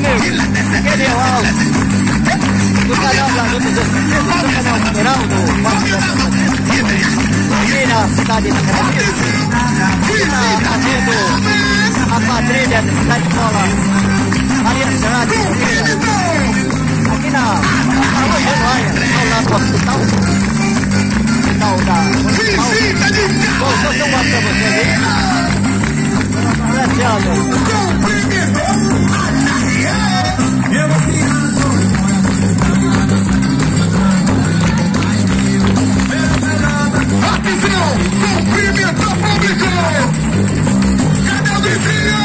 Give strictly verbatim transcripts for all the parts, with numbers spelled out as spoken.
amigo, Gedeão, do canal da Luta dos Filhos, do canal Mineral, do Papo da Luta, aqui na cidade de Campinas, está fazendo a quadrilha da cidade de Paula, Maria Andrade, aqui na Rua Januária, ao lado do hospital, hospital da Municipal. Bom, só tem um ato pra vocês aí. Gracias, amor. Cumprimento público! Cadê o vizinho?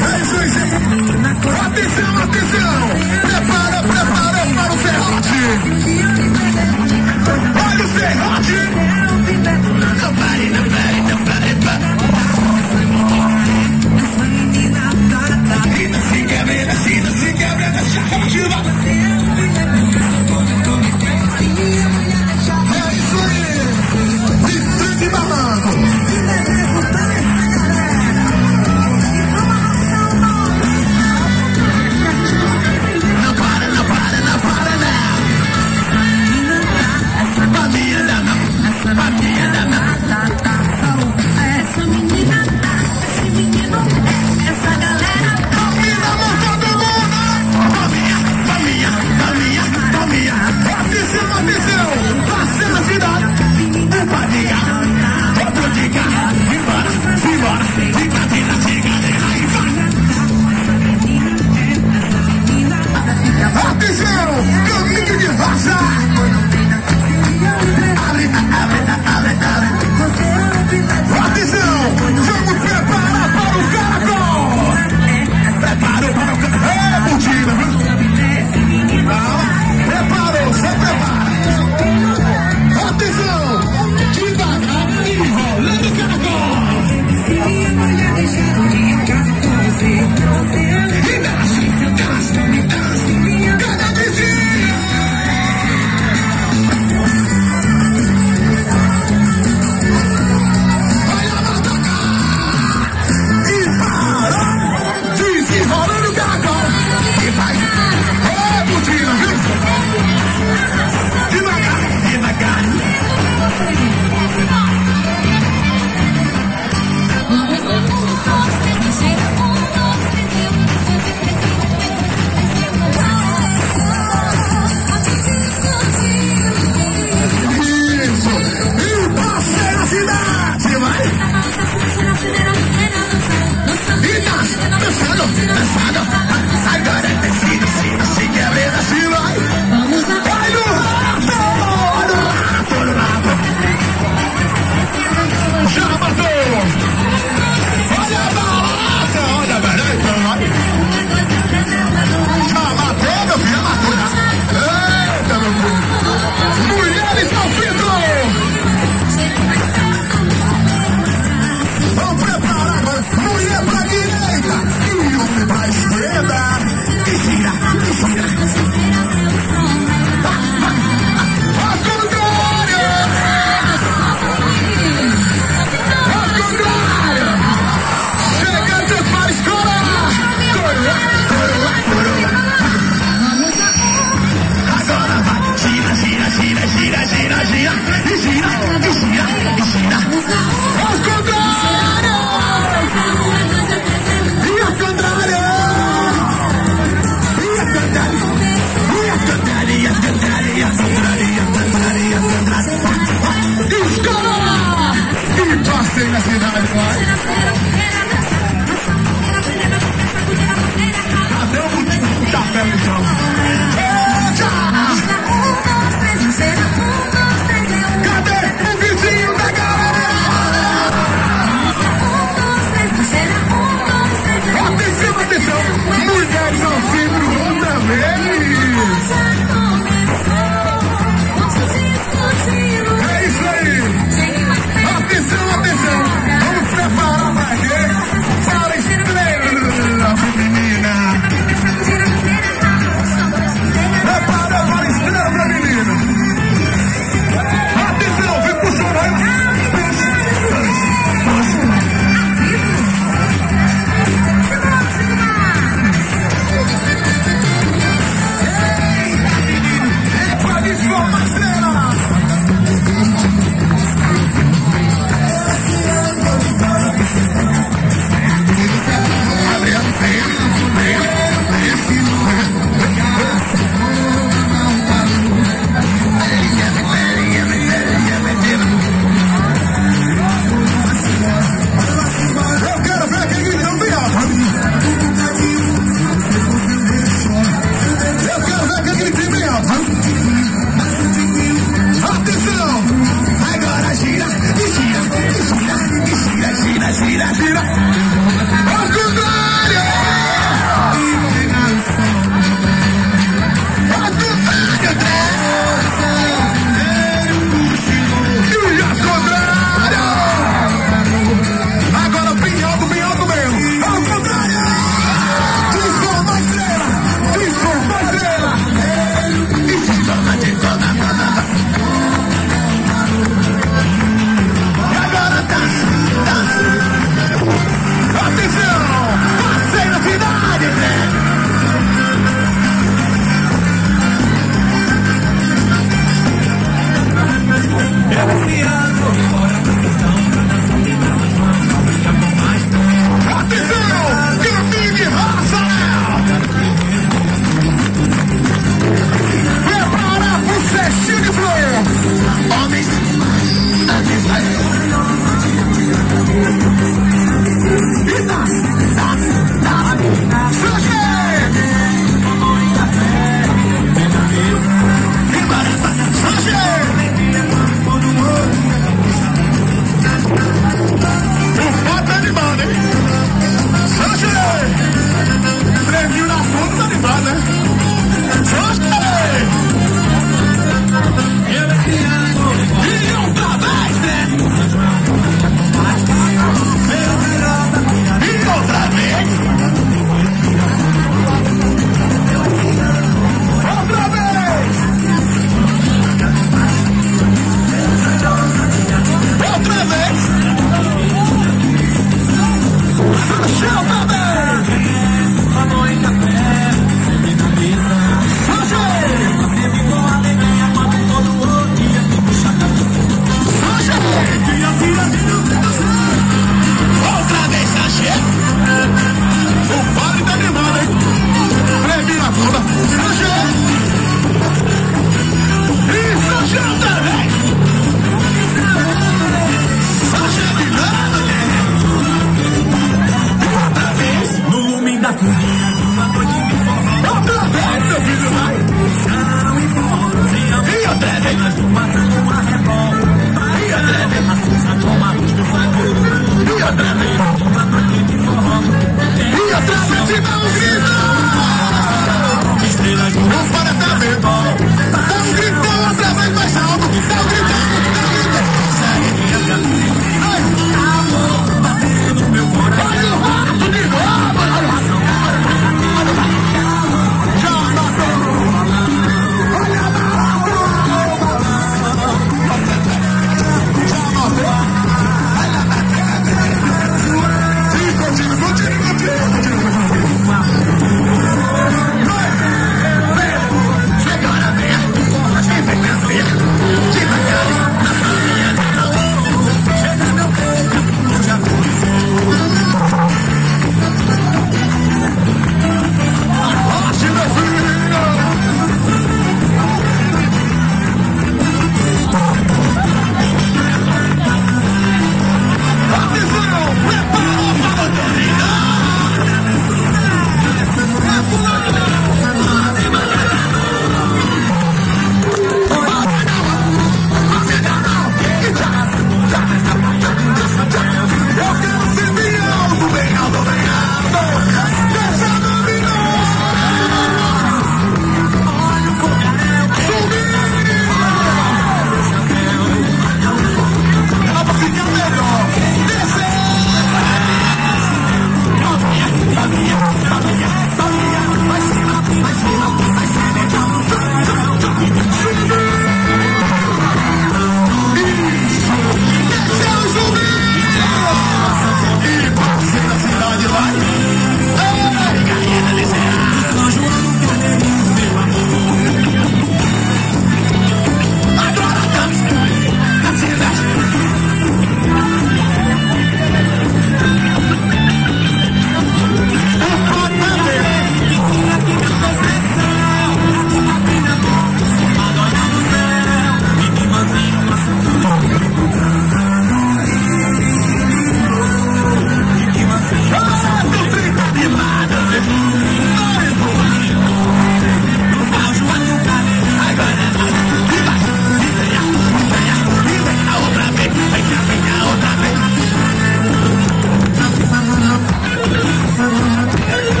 Hey!